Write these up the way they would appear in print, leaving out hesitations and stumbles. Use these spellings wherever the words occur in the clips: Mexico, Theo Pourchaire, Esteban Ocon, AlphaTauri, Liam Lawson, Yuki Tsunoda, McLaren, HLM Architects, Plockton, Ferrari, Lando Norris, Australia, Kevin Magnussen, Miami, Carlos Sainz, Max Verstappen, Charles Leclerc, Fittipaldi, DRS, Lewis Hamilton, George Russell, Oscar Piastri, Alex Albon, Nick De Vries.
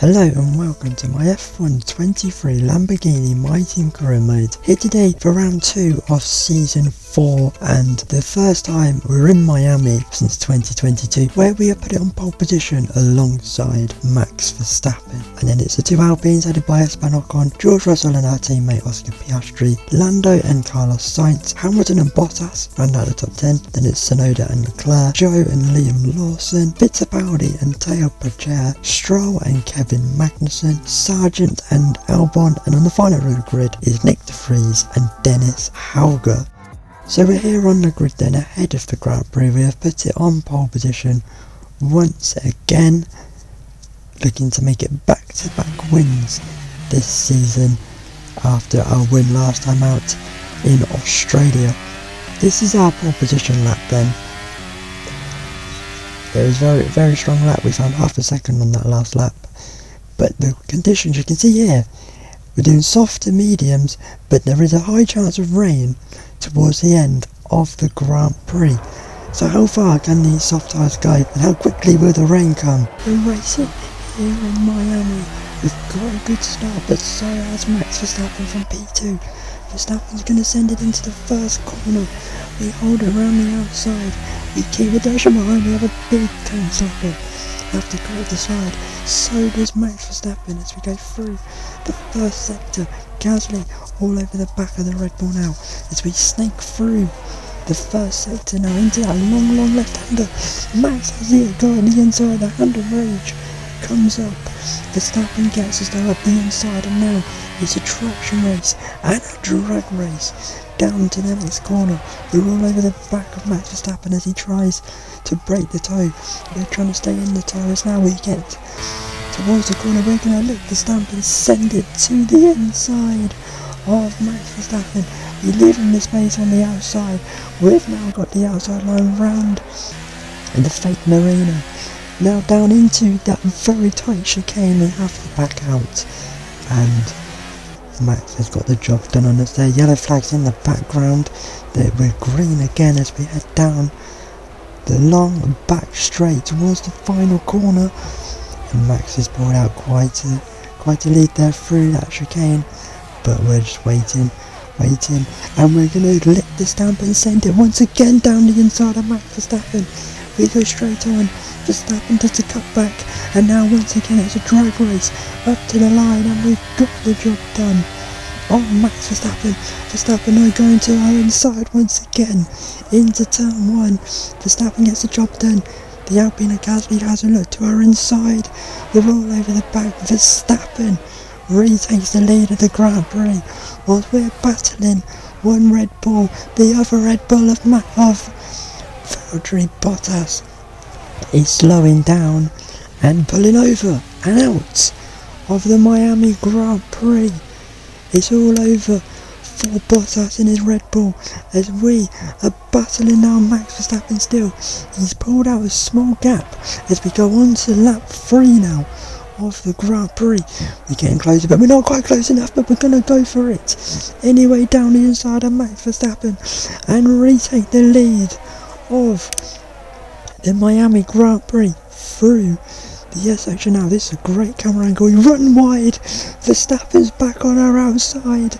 Hello and welcome to my F1 23 Lamborghini My Team Career Mode, here today for round 2 of season 4 and the first time we're in Miami since 2022 where we are put on pole position alongside Max Verstappen, and then it's the two Alpines headed by Esteban Ocon, George Russell and our teammate Oscar Piastri, Lando and Carlos Sainz, Hamilton and Bottas round out the top 10, then it's Tsunoda and Leclerc, Joe and Liam Lawson, Fittipaldi and Theo Pourchaire, Stroll and Kevin Magnussen, Sargent and Albon, and on the final row of the grid is Nick De Vries and Dennis Hauger. So we're here on the grid then ahead of the Grand Prix. We have put it on pole position once again, looking to make it back-to-back wins this season after our win last time out in Australia. This is our pole position lap then. It was very strong lap. We found half a second on that last lap. But the conditions you can see here, we're doing soft to mediums, but there is a high chance of rain towards the end of the Grand Prix. So how far can these soft tyres go and how quickly will the rain come? We're racing here in Miami. We've got a good start, but so has Max Verstappen from P2. Verstappen's going to send it into the first corner. We hold it around the outside. We keep a dash behind. We have a big turn cycle. After go to the side, so does Max Verstappen as we go through the first sector. Gasly all over the back of the Red Bull now as we snake through the first sector now into that long left-hander. Max has it got on the inside, the hand of rage comes up. Verstappen gets us down up the inside and now it's a traction race and a drag race down to the next corner. They're all over the back of Max Verstappen as he tries to break the toe. They're trying to stay in the toe as now we get towards the corner. We're going to look to stamp and send it to the inside of Max Verstappen. We leave him the space on the outside. We've now got the outside line round and the fake marina. Now down into that very tight chicane and have to back out, and Max has got the job done on us there. Yellow flags in the background, we're green again as we head down the long back straight towards the final corner, and Max has pulled out quite a lead there through that chicane, but we're just waiting, and we're going to lick the stamp and send it once again down the inside of Max Verstappen. We go straight on, Verstappen does the cutback, and now once again it's a drag race up to the line, and we've got the job done. Oh, Max Verstappen, Verstappen are going to our inside once again, into turn 1, Verstappen gets the job done. The Alpine and Gasly has a look to our inside, they're all over the back. Verstappen retakes the lead of the Grand Prix, whilst we're battling one Red Bull, the other Red Bull of Valtteri Bottas is slowing down and pulling over and out of the Miami Grand Prix. It's all over for Bottas in his Red Bull as we are battling now. Max Verstappen still, he's pulled out a small gap as we go on to lap 3 now of the Grand Prix. We're getting closer, but we're not quite close enough, but we're going to go for it anyway down the inside of Max Verstappen and retake the lead of the Miami Grand Prix through the S section now. This is a great camera angle. We run wide, Verstappen's back on our outside,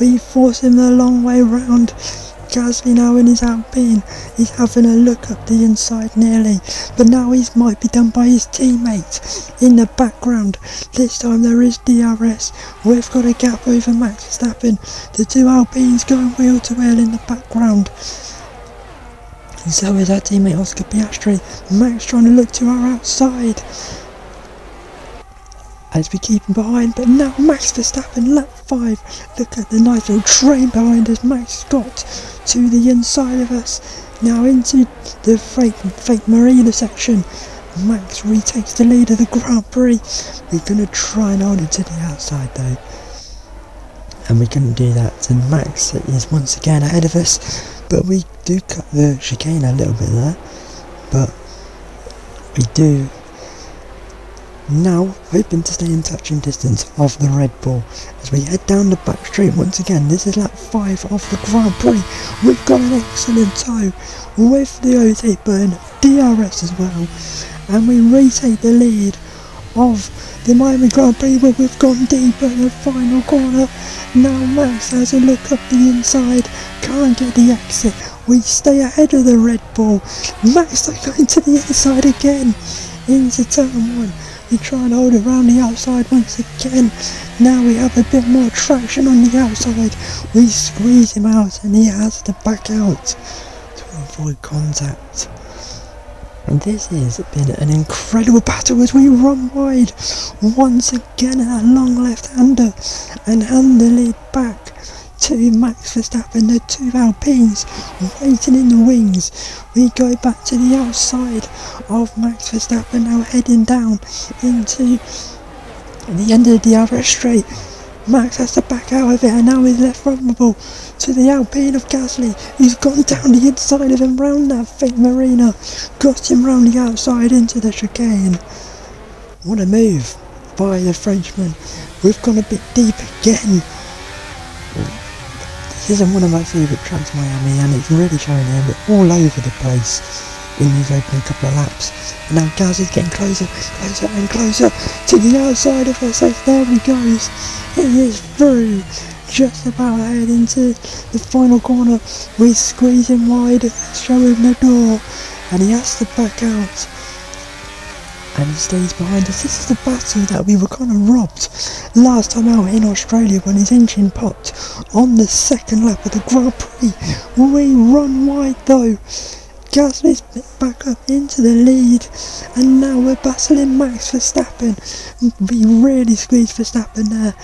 we force him the long way round. Gasly now in his Alpine, he's having a look up the inside nearly, but now he might be done by his teammates in the background. This time there is DRS, we've got a gap over Max Verstappen, the two Alpines going wheel to wheel in the background. And so is our teammate Oscar Piastri. Max trying to look to our outside as we keep him behind, but now Max Verstappen lap 5. Look at the nice little train behind us. Max got to the inside of us. Now into the fake marina section. Max retakes the lead of the Grand Prix. We're going to try and hold it to the outside though, and we couldn't do that, and Max is once again ahead of us. But we do cut the chicane a little bit there, but we do now hoping to stay in touching distance of the Red Bull as we head down the back straight once again. This is lap 5 of the Grand Prix. We've got an excellent tow with the OT burn, DRS as well, and we retake the lead of the Miami Grand Prix, where we've gone deep at the final corner. Now Max has a look up the inside, can't get the exit. We stay ahead of the Red Bull. Max going to the inside again, into turn one. We try and hold around the outside once again. Now we have a bit more traction on the outside. We squeeze him out and he has to back out to avoid contact. And this has been an incredible battle as we run wide once again at a long left-hander and hand the lead back to Max Verstappen. The two Alpines waiting in the wings. We go back to the outside of Max Verstappen, now heading down into the end of the average straight. Max has to back out of it and now he's left vulnerable to the Alpine of Gasly, who's gone down the inside of him round that thick marina, got him round the outside into the chicane. What a move by the Frenchman. We've gone a bit deep again. This isn't one of my favourite tracks, Miami, and it's really showing here, but all over the place in these opening couple of laps. And now Gaz is getting closer, closer and closer to the outside of us. There he goes. He is through, just about head into the final corner. We squeeze him wide, show him the door, and he has to back out. And he stays behind us. This is the battle that we were kind of robbed last time out in Australia when his engine popped on the second lap of the Grand Prix. We run wide though. Gasly's back up into the lead and now we're battling Max Verstappen. We really squeezed Verstappen there.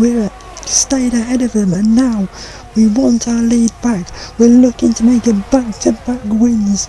We're stayed ahead of him and now we want our lead back. We're looking to make him back-to-back wins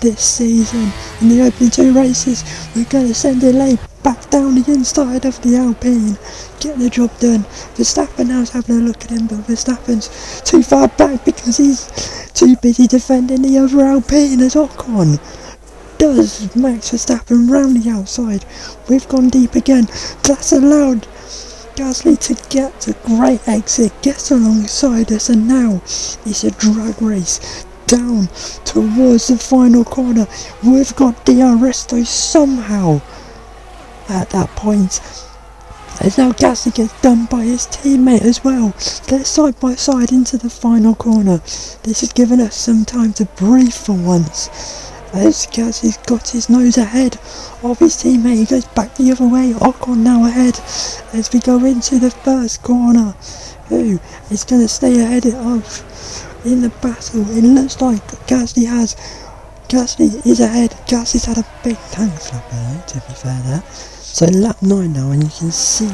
this season. In the opening two races we're going to send a lane back down the inside of the Alpine, get the job done. Verstappen now's having a look at him, but Verstappen's too far back because he's too busy defending the other Alpine as Ocon does Max Verstappen round the outside. We've gone deep again. That's allowed Gasly to get a great exit, gets alongside us, and now it's a drag race down towards the final corner. We've got DRS though somehow at that point, as now Gasly gets done by his teammate as well. They're side by side into the final corner. This has given us some time to breathe for once, as Gasly's got his nose ahead of his teammate. He goes back the other way. Ocon now ahead as we go into the first corner. Who is going to stay ahead of in the battle? It looks like Gasly is ahead. Gasly's had a big tank flap there, to be fair there. So lap 9 now, and you can see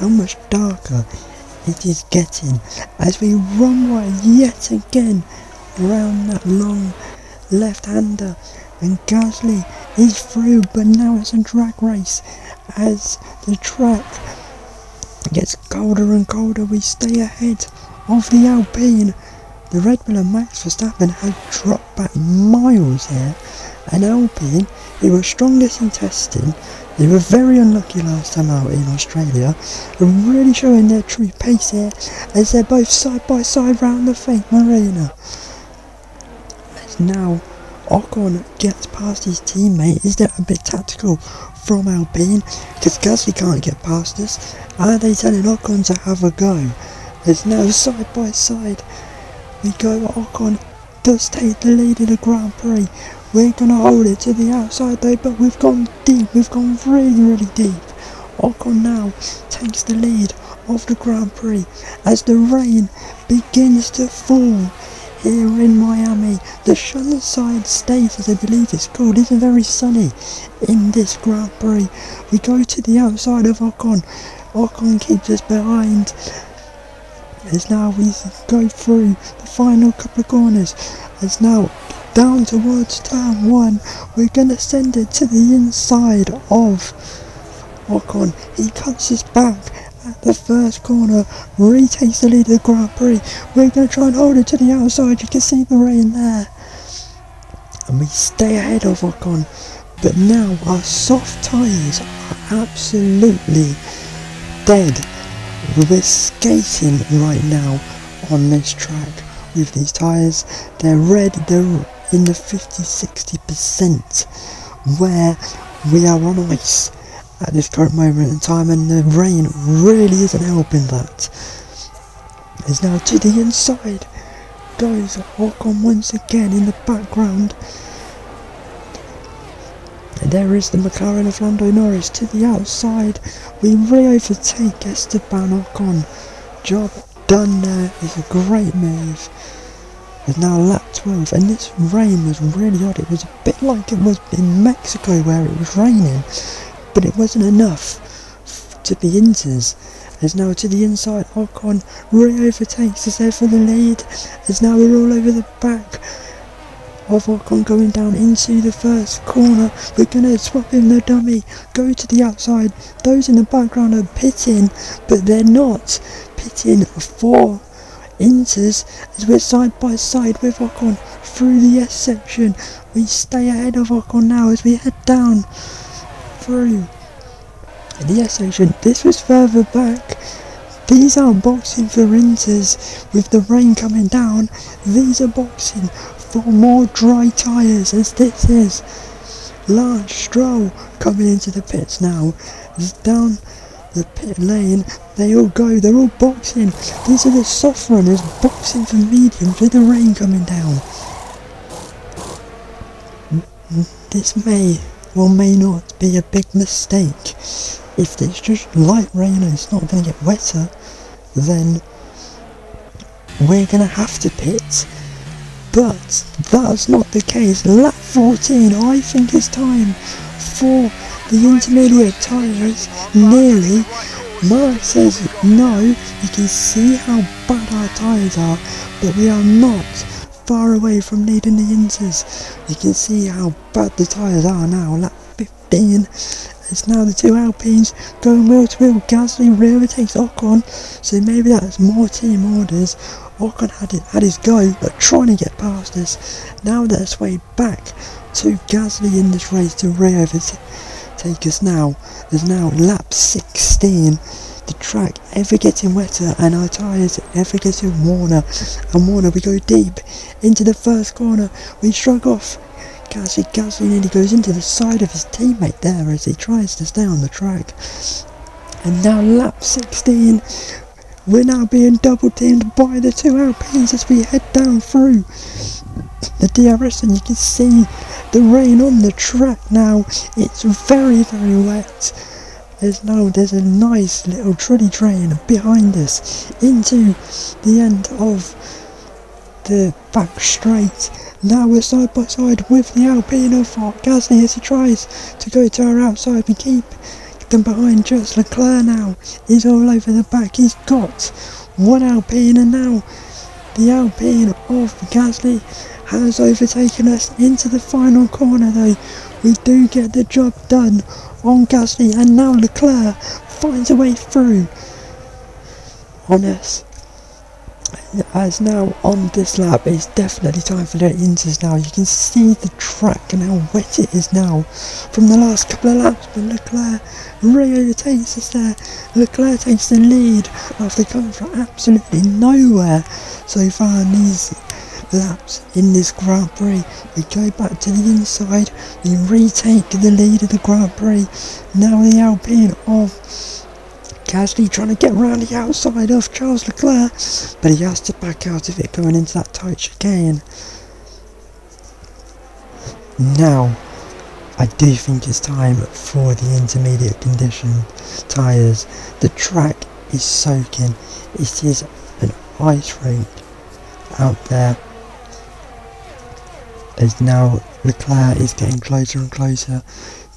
how much darker it is getting as we run wide yet again around that long left-hander, and Gasly is through, but now it's a drag race as the track gets colder and colder. We stay ahead of the Alpine. The Red Bull and Max Verstappen had dropped back miles here, and Alpine, who were strongest in testing, they were very unlucky last time out in Australia, and really showing their true pace here as they're both side by side round the fake marina. As now Ocon gets past his teammate. Is that a bit tactical from Alpine? Because Gasly can't get past us. Are they telling Ocon to have a go? It's now side by side. We go, Ocon does take the lead in the Grand Prix. We're going to hold it to the outside though, but we've gone deep, we've gone really, really deep. Ocon now takes the lead of the Grand Prix as the rain begins to fall here in Miami. The Sunside State, as I believe it's called, isn't very sunny in this Grand Prix. We go to the outside of Ocon. Ocon keeps us behind as now we go through the final couple of corners. As now down towards turn one, we're going to send it to the inside of Ocon. He cuts us back at the first corner, retakes the lead of the Grand Prix. We're going to try and hold it to the outside. You can see the rain there, and we stay ahead of Ocon, but now our soft tyres are absolutely dead. We're skating right now on this track with these tyres. They're red, they're in the 50-60%, where we are on ice at this current moment in time, and the rain really isn't helping that. It's now to the inside. Guys, Ocon once again in the background. And there is the McLaren of Lando Norris to the outside. We re-overtake Esteban Ocon. Job done there. It's a great move. It's now lap 12, and this rain was really odd. It was a bit like it was in Mexico where it was raining, but it wasn't enough to be inters. It's now to the inside. Ocon re-overtakes us there for the lead. It's now we're all over the back of Ocon going down into the first corner. We're going to swap in the dummy, go to the outside. Those in the background are pitting, but they're not pitting for inters, as we're side by side with Ocon through the S section. We stay ahead of Ocon now as we head down through the S section. This was further back. These are boxing for inters. With the rain coming down, these are boxing for more dry tyres, as this is Lance Stroll coming into the pits now. It's down the pit lane, they all go, they're all boxing. These are the soft runners boxing for mediums with the rain coming down. This may or may not be a big mistake. If it's just light rain and it's not going to get wetter, then we're going to have to pit. But that's not the case. Lap 14, I think it's time for the intermediate tyres. Nearly. Mark says no. You can see how bad our tyres are, but we are not far away from needing the inters. You can see how bad the tyres are now. Lap 15. It's now the two Alpines going wheel to wheel. Gasly really takes Ocon, so maybe that's more team orders. Ocon had his go, but trying to get past us. Now they're swayed back to Gasly in this race to re-overtake us now. There's now lap 16. The track ever getting wetter and our tyres ever getting warmer and warmer. We go deep into the first corner. We shrug off Gasly nearly goes into the side of his teammate there as he tries to stay on the track. And now lap 16, we're now being double teamed by the two Alpines as we head down through the DRS, and you can see the rain on the track now. It's very, very wet. There's a nice little trolley train behind us into the end of the back straight. Now we're side by side with the Alpine for Gasly as he tries to go to our outside. We keep them behind. Just Leclerc now is all over the back. He's got one Alpine, and now the Alpine of Gasly has overtaken us into the final corner though. We do get the job done on Gasly, and now Leclerc finds a way through on us. As now on this lap, it's definitely time for the inters now. You can see the track and how wet it is now from the last couple of laps, but Leclerc re-overtakes us there. Leclerc takes the lead after coming from absolutely nowhere so far in these laps in this Grand Prix. We go back to the inside, we retake the lead of the Grand Prix. Now the Alpine of Gasly trying to get round the outside of Charles Leclerc, but he has to back out of it going into that tight chicane. Now, I do think it's time for the intermediate condition tyres. The track is soaking. It is an ice rink out there. As now Leclerc is getting closer and closer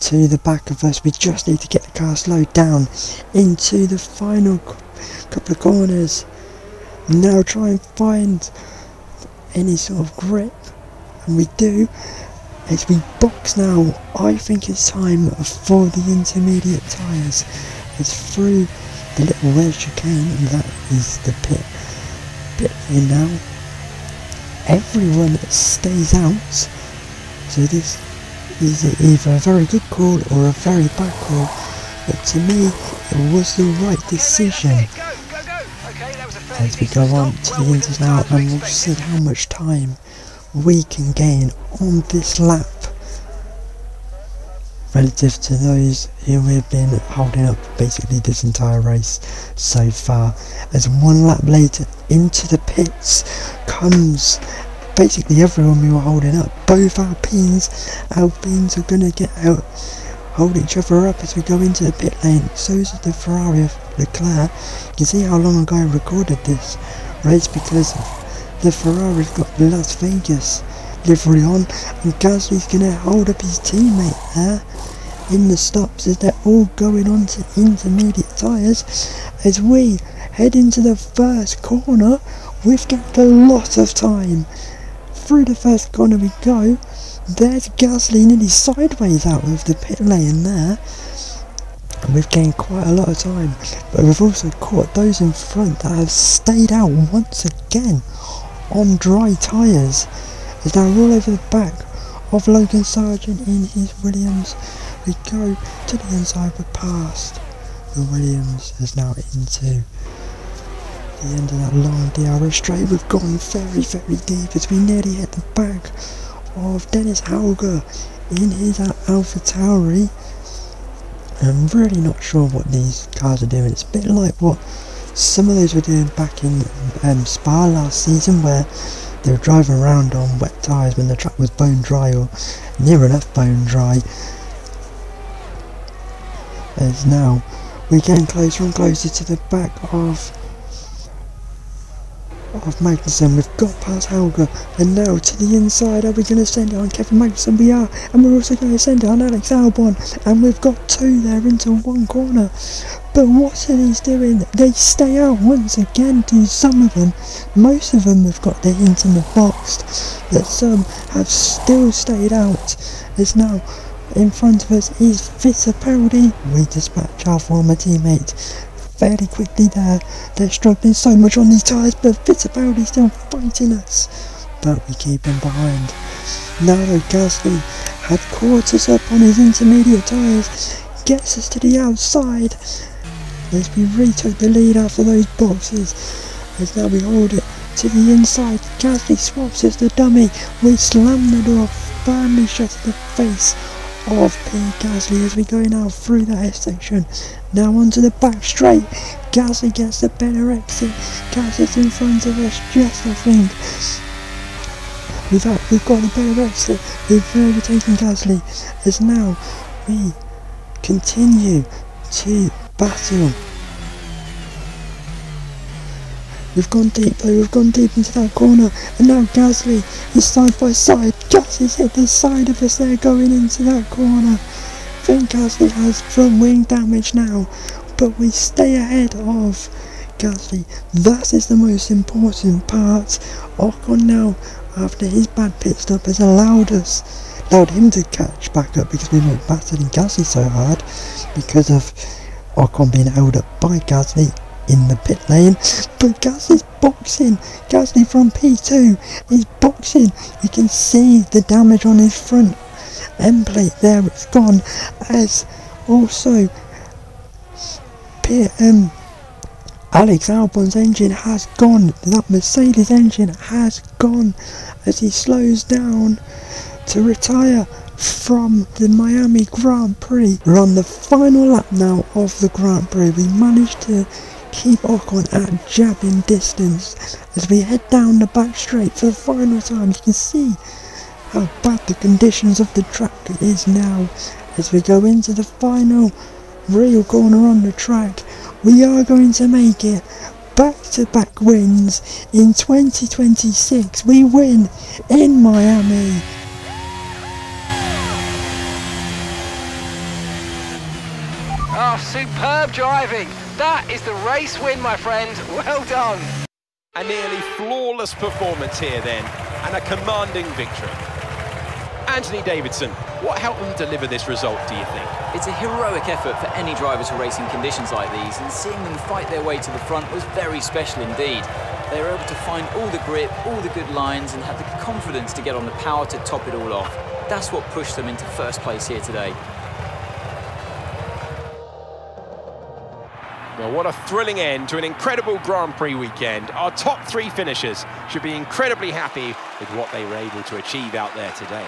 to the back of us. We just need to get the car slowed down into the final couple of corners. Now try and find any sort of grip, and we do as we box now. I think it's time for the intermediate tyres. It's through the little wedge chicane, and that is the pit in now. Everyone stays out, so this is either a very good call or a very bad call, but to me it was the right decision. As we go on to the inters now, and we'll see how much time we can gain on this lap. Relative to those who have been holding up basically this entire race so far, as one lap later into the pits comes basically everyone we were holding up. Both Alpines are going to get out, hold each other up as we go into the pit lane. So is the Ferrari of Leclerc. You can see how long ago I recorded this race because the Ferrari's got Las Vegas livery on, and Gasly's going to hold up his teammate there in the stops as they're all going on to intermediate tyres as we head into the first corner. We've got a lot of time. Through the first corner we go. There's Gasly nearly sideways out of the pit lane there. And we've gained quite a lot of time, but we've also caught those in front that have stayed out once again on dry tyres. As they're all over the back of Logan Sargent in his Williams. We go to the inside, but past the Williams is now into the end of that long DRS straight. We've gone very, very deep as we nearly hit the back of Dennis Hauger in his AlphaTauri. I'm really not sure what these cars are doing. It's a bit like what some of those were doing back in Spa last season, where they were driving around on wet tyres when the track was bone dry or near enough bone dry. As now we're getting closer and closer to the back of Magnussen. We've got past Hauger and now to the inside. Are we going to send it on Kevin Magnussen? We are, and we're also going to send it on Alex Albon, and we've got two there into one corner. But what are these doing? They stay out once again to some of them. Most of them have got their hint in the box, but some have still stayed out. It's now in front of us is Fittipaldi. We dispatch our former teammate fairly quickly there. They're struggling so much on these tyres, but Fittipaldi's still fighting us, but we keep him behind. Now though, Gasly had caught us up on his intermediate tyres, gets us to the outside as we retook the lead after those boxes. As now we hold it to the inside, Gasly swaps us the dummy. We slam the door firmly shut in the face of Pierre Gasly as we go now through that S section. Now onto the back straight. Gasly gets the better exit. Gasly's in front of us just, I think. We've got the better exit. We've overtaken Gasly as now we continue to battle. We've gone deep though, we've gone deep into that corner, and now Gasly is side by side. Gasly's hit the side of us there going into that corner. I think Gasly has front wing damage now, but we stay ahead of Gasly. That is the most important part. Ocon now, after his bad pit stop, has allowed him to catch back up because we weren't battling Gasly so hard because of Ocon being held up by Gasly in the pit lane. But Gasly's boxing. Gasly from P2 is boxing. You can see the damage on his front end plate there, it's gone, as also Alex Albon's engine has gone. That Mercedes engine has gone as he slows down to retire from the Miami Grand Prix. We're on the final lap now of the Grand Prix. We managed to keep Ocon at jabbing distance as we head down the back straight for the final time. You can see how bad the conditions of the track is now as we go into the final real corner on the track. We are going to make it back-to-back wins in 2026. We win in Miami. Oh, superb driving. That is the race win, my friend. Well done. A nearly flawless performance here then, and a commanding victory. Anthony Davidson, what helped them deliver this result, do you think? It's a heroic effort for any driver to race in conditions like these, and seeing them fight their way to the front was very special indeed. They were able to find all the grip, all the good lines, and had the confidence to get on the power to top it all off. That's what pushed them into first place here today. Well, what a thrilling end to an incredible Grand Prix weekend. Our top three finishers should be incredibly happy with what they were able to achieve out there today.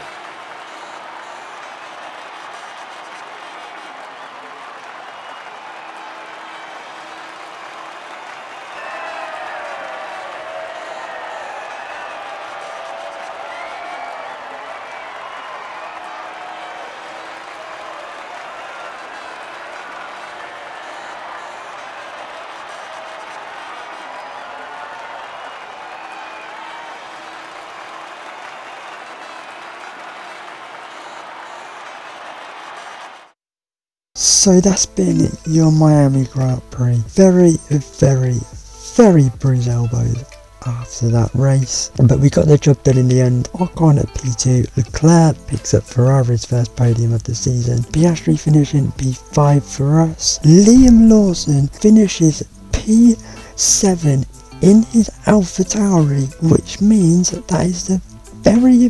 So that's been your Miami Grand Prix. Very bruised elbows after that race, but we got the job done in the end. Ocon at P2, Leclerc picks up Ferrari's first podium of the season, Piastri finishing P5 for us, Liam Lawson finishes P7 in his AlphaTauri, which means that is the very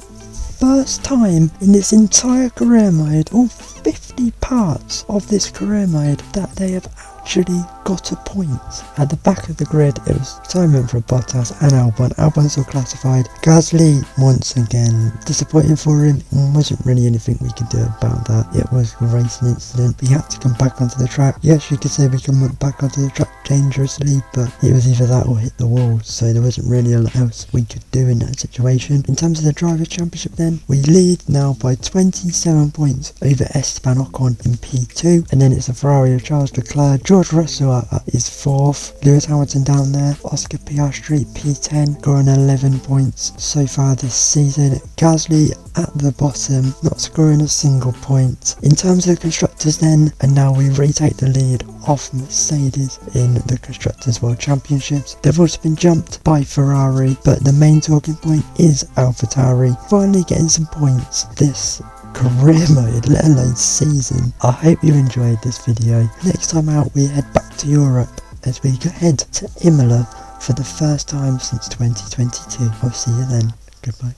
first time in this entire career mode, all 50 parts of this career mode, that they have actually got a point. At the back of the grid, it was retirement for Bottas and Albon. Albon still classified. Gasly, once again, disappointing for him. Wasn't really anything we could do about that. It was a racing incident. We had to come back onto the track. Yes, you could say we come back onto the track dangerously, but it was either that or hit the wall, so there wasn't really a lot else we could do in that situation. In terms of the Drivers' Championship then, we lead now by 27 points over Esteban Ocon in P2, and then it's the Ferrari of Charles Leclerc. George Russell is 4th, Lewis Hamilton down there, Oscar Piastri P10, scoring 11 points so far this season. Gasly at the bottom, not scoring a single point. In terms of the Constructors then, and now we retake the lead off Mercedes in the Constructors World Championships. They've also been jumped by Ferrari, but the main talking point is AlphaTauri finally getting some points this career mode, let alone season. I hope you enjoyed this video. Next time out we head back to Europe as we head to Imola for the first time since 2022. I'll see you then. Goodbye.